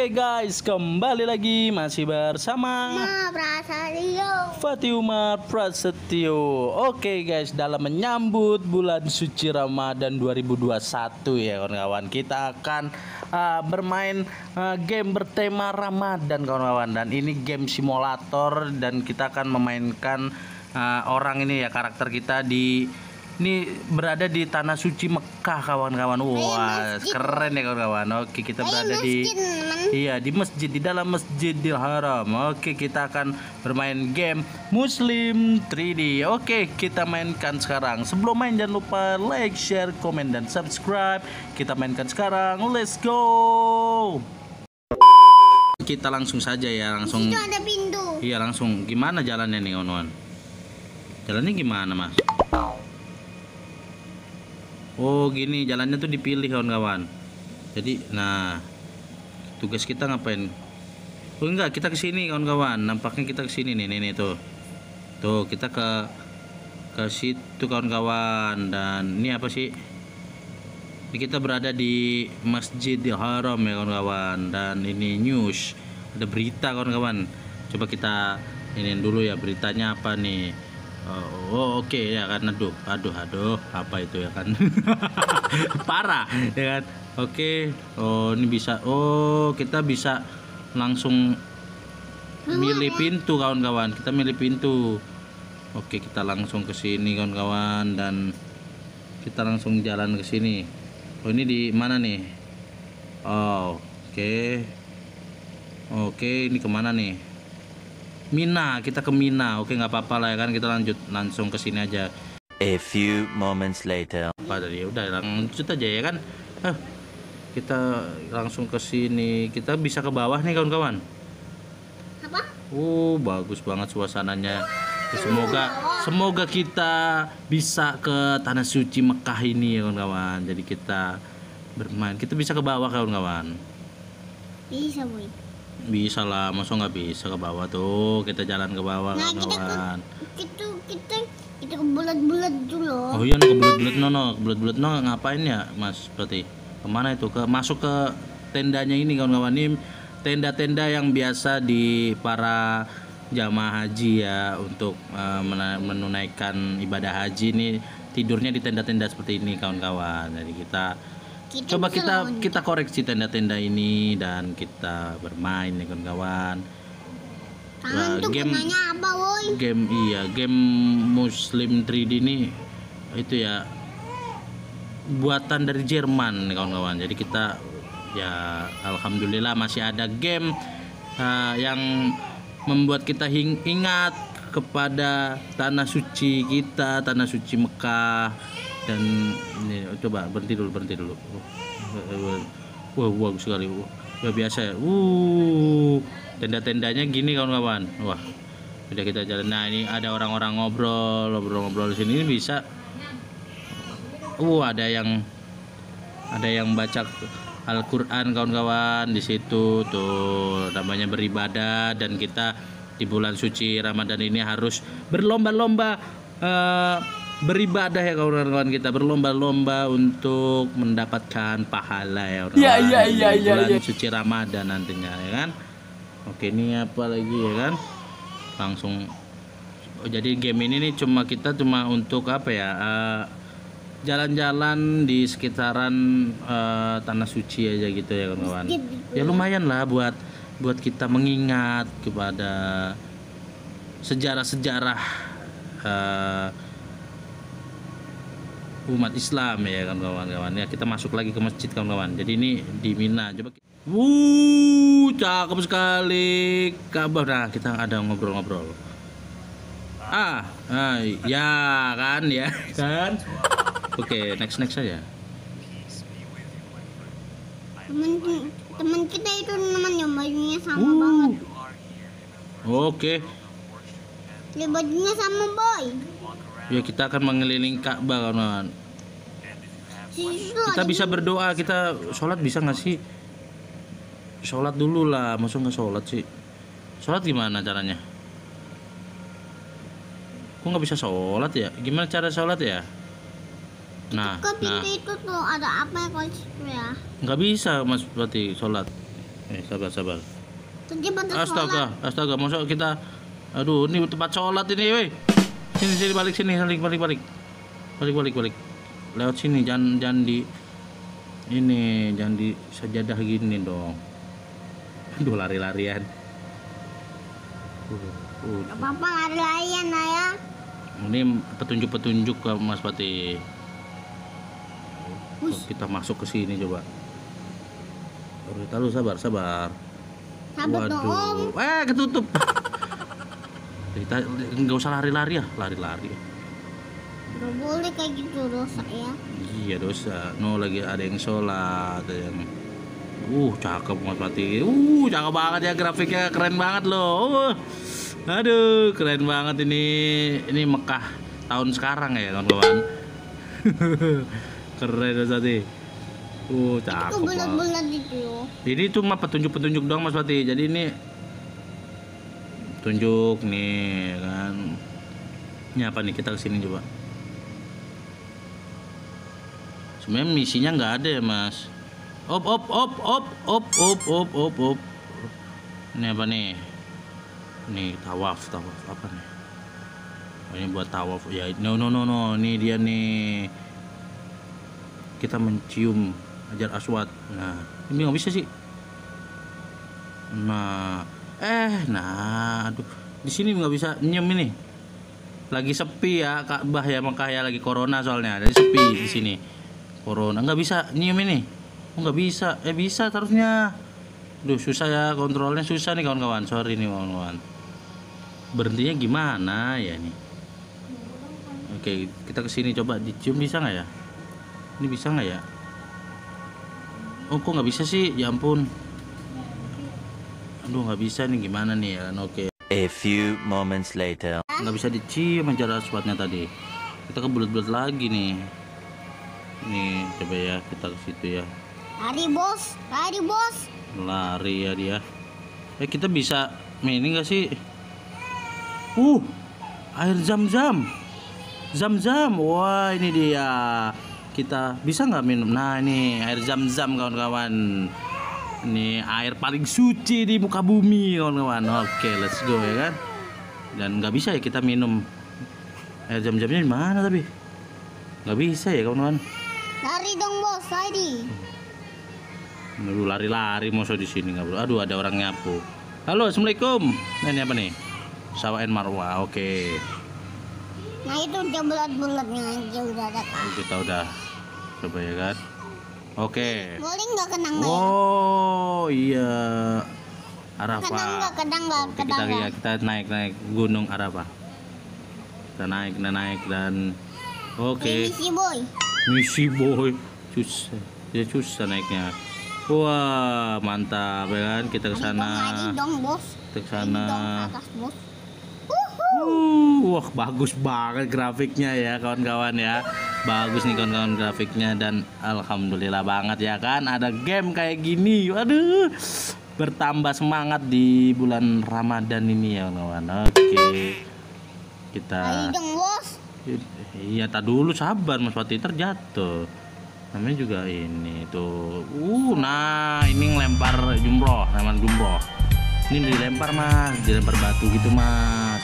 Oke guys, kembali lagi masih bersama Fatih Umar Prasetyo. Oke guys, dalam menyambut bulan suci Ramadan 2021 ya kawan-kawan, kita akan bermain game bertema Ramadan kawan-kawan. Dan ini game simulator dan kita akan memainkan orang ini ya, karakter kita di ini berada di tanah suci Mekkah kawan-kawan. Wah, keren ya kawan-kawan. Oke, kita berada di iya, di masjid, di dalam Masjidil Haram. Oke, kita akan bermain game Muslim 3D. Oke, kita mainkan sekarang. Sebelum main jangan lupa like, share, komen dan subscribe. Kita mainkan sekarang. Let's go. Kita langsung saja ya, langsung. Itu ada pintu. Iya, langsung. Gimana jalannya nih, kawan-kawan? Jalannya gimana, Mas? Oh gini jalannya tuh dipilih kawan-kawan. Jadi nah tugas kita ngapain? Oh enggak, kita kesini kawan-kawan. Nampaknya kita kesini nih tuh. Tuh kita ke situ kawan-kawan. Dan ini apa sih? Ini kita berada di Masjidil Haram ya kawan-kawan. Dan ini news, ada berita kawan-kawan. Coba kita ini dulu ya, beritanya apa nih? Oh oke okay, ya kan, aduh apa itu ya kan. Parah ya kan. Oke okay. Oh ini bisa, oh kita bisa langsung milih pintu kawan-kawan, kita milih pintu. Oke okay, kita langsung ke sini kawan-kawan dan kita langsung jalan ke sini. Oh ini di mana nih? Oh oke okay. Oke okay, ini kemana nih? Mina, kita ke Mina. Oke, nggak apa-apa lah ya kan, kita lanjut langsung ke sini aja. A few moments later. Apa tadi? Udah lanjut aja ya kan. Kita langsung ke sini. Kita bisa ke bawah nih kawan-kawan. Apa? Bagus banget suasananya. Semoga kita bisa ke tanah suci Mekkah ini ya kawan-kawan. Jadi kita bermain. Kita bisa ke bawah kawan-kawan. Bisa, Boy. Bisa lah, masa nggak bisa ke bawah tuh. Kita jalan ke bawah nah, kawan-kawan. Kita ke bulat-bulat dulu. Oh iya, ke bulat-bulat no ngapain ya Mas? Berarti kemana itu? Masuk ke tendanya ini kawan-kawan, ini tenda-tenda yang biasa di para jamaah haji ya untuk menunaikan ibadah haji nih, tidurnya di tenda-tenda seperti ini kawan-kawan. Jadi kita coba kita koreksi tenda-tenda ini dan kita bermain ya kawan-kawan. Game Muslim 3D ini itu ya buatan dari Jerman kawan-kawan. Jadi kita ya alhamdulillah masih ada game yang membuat kita ingat kepada tanah suci kita, tanah suci Mekkah. Dan ini, coba berhenti dulu. Wah bagus sekali. Luar biasa ya. Tenda-tendanya gini kawan-kawan. Wah udah kita jalan. Nah ini ada orang-orang ngobrol di sini bisa. Ada yang baca Al-Quran kawan-kawan di situ tuh, namanya beribadah. Dan kita di bulan suci Ramadan ini harus berlomba-lomba beribadah ya kawan-kawan, kita berlomba-lomba untuk mendapatkan pahala ya kawan-kawan. Bulan suci Ramadan nantinya ya kan. Oke ini apa lagi ya kan? Langsung. Oh, jadi game ini nih kita cuma untuk apa ya? Jalan-jalan di sekitaran tanah suci aja gitu ya kawan-kawan. Ya lumayan lah buat kita mengingat kepada sejarah-sejarah umat Islam ya kawan-kawan. Ya kita masuk lagi ke masjid kawan-kawan. Jadi ini di Mina. Coba. Cakep sekali Ka'bah. Nah, kita ada ngobrol-ngobrol. Ya kan ya. Kan. Oke, next saja. Teman kita itu yang bajunya sama banget. Oke. Bajunya sama, Boy. Ya kita akan mengelilingi Ka'bah kawan-kawan. Kita bisa berdoa, kita sholat bisa nggak sih? Sholat dulu lah, masa nggak sholat sih? Sholat gimana caranya? Kok nggak bisa sholat ya? Gimana cara sholat ya? Nah, itu pintu itu tuh ada apa ya? Nggak bisa Mas berarti sholat. Sabar. Astaga, astaga, masa kita, aduh, ini tempat sholat ini, weh. Sini, balik sini, balik. Balik. Lewat sini, jangan di ini, jangan di sajadah gini dong. Aduh, lari-larian. Apa lari-larian, ya? Ini petunjuk-petunjuk ke Mas Fatih. Kita masuk ke sini coba. Taruh, sabar. Waduh, ketutup. Kita nggak usah lari-lari ya. Nggak boleh kayak gitu, dosa ya. Iya dosa. No, lagi ada yang sholat, ada yang. Cakep banget Fatih. Cakep banget ya, grafiknya keren banget loh. Aduh, keren banget ini. Ini Mekkah tahun sekarang ya kawan-kawan. Keren Mas Fatih. Cakep banget. Ini cuma petunjuk-petunjuk doang Mas Fatih. Jadi ini tunjuk nih kan. Ini apa nih, kita kesini coba. Sebenarnya misinya nggak ada ya Mas. Op. Ini apa nih? Nih tawaf apa nih? Oh, ini buat tawaf ya. No. Ini dia nih. Kita mencium Hajar Aswad. Nah, ini nggak bisa sih. Aduh, di sini nggak bisa nyium ini. Lagi sepi ya Ka'bah ya Mekkah ya, lagi corona soalnya. Jadi sepi di sini. Corona nggak bisa nyium ini. Nggak bisa. Bisa harusnya. Duh, susah ya kontrolnya, susah nih kawan-kawan. Sorry nih kawan-kawan. Berhentinya gimana ya nih? Oke, kita kesini coba dicium bisa nggak ya? Ini bisa nggak ya? Kok nggak bisa sih? Ya ampun. Aduh, nggak bisa nih, gimana nih ya? Oke. A few moments later. Nggak bisa dicium Hajar Aswadnya tadi. Kita kebelet-belet lagi nih. Nih coba ya, kita ke situ ya. Lari bos. Lari ya dia. Kita bisa ini nggak sih? Air Zam-zam. Zam-zam. Wah, ini dia. Kita bisa nggak minum? Nah, ini air Zam-zam kawan-kawan. Ini air paling suci di muka bumi kawan-kawan. Oke, let's go ya kan. Dan nggak bisa ya kita minum air Zam-zamnya di mana tapi? Nggak bisa ya kawan-kawan. Lari dong bos, lari. Aduh, lari-lari masa di sini nggak boleh. Aduh, ada orang nyapu. Halo, assalamualaikum. Nah, ini apa nih? Safa Marwa. Oke. Nah itu udah bulat-bulatnya aja udah ada. Kita udah coba ya kan. Oke. Boleh nggak kenang? Iya. Arafah. Kenang nggak? Kita naik gunung Arafah. Kita naik dan. Oke. Misi boy. Susah naiknya. Wah, mantap ya kan. Kita kesana. Wah, bagus banget grafiknya ya kawan-kawan ya. Bagus nih kawan-kawan grafiknya. Dan alhamdulillah banget ya kan, ada game kayak gini. Aduh, bertambah semangat di bulan Ramadhan ini ya kawan-kawan. Oke. Kita iya, tak dulu, sabar Mas Fatih, terjatuh. Namanya juga ini tuh. Nah, ini ngelempar jumroh, namanya jumroh. Ini dilempar Mas, dilempar batu gitu Mas.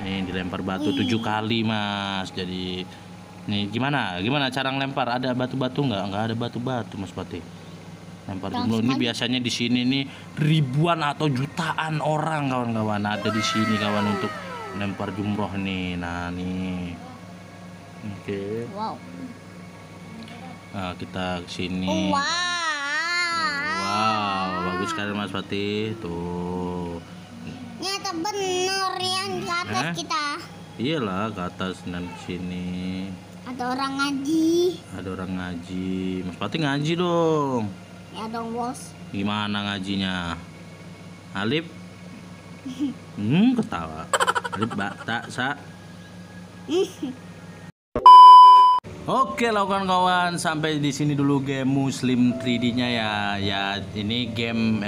Nih dilempar batu 7 kali Mas. Jadi nih gimana cara ngelempar? Ada batu-batu nggak? Nggak ada batu-batu Mas Fatih. Lempar jumroh ini biasanya di sini nih ribuan atau jutaan orang kawan-kawan ada di sini kawan untuk lempar jumroh nih. Nah nih. Oke. Wow. Nah, kita kesini. Wow, bagus sekali Mas Fatih. Tuh. Nyata bener yang ke atas kita. Iyalah ke atas dan ke sini. Ada orang ngaji. Mas Fatih ngaji dong. Ya dong bos. Gimana ngajinya? Alif. Ketawa. Alif ba ta sa. Oke lah kawan-kawan, sampai di sini dulu game Muslim 3D-nya ya. Ya ini game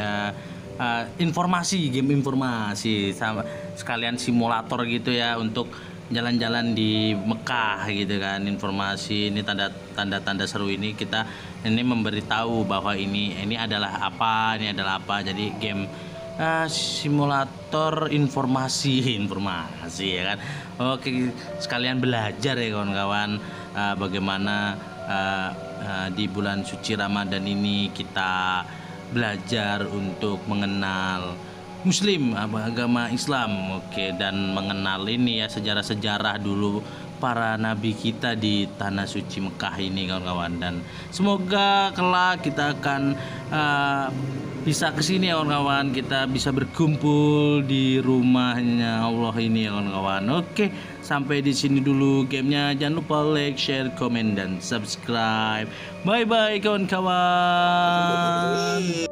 informasi, game informasi sama sekalian simulator gitu ya untuk jalan-jalan di Mekkah gitu kan. Informasi ini, tanda-tanda seru ini, kita ini memberitahu bahwa ini adalah apa, ini adalah apa. Jadi game simulator informasi ya kan. Oke, sekalian belajar ya kawan-kawan, bagaimana di bulan suci Ramadan ini kita belajar untuk mengenal Muslim, agama Islam, oke, dan mengenal ini ya, sejarah-sejarah dulu para nabi kita di tanah suci Mekkah ini kawan-kawan. Dan semoga kelak kita akan bisa kesini ya kawan-kawan, kita bisa berkumpul di rumahnya Allah ini ya kawan-kawan. Oke, sampai di sini dulu gamenya, jangan lupa like, share, komen, dan subscribe. Bye-bye kawan-kawan.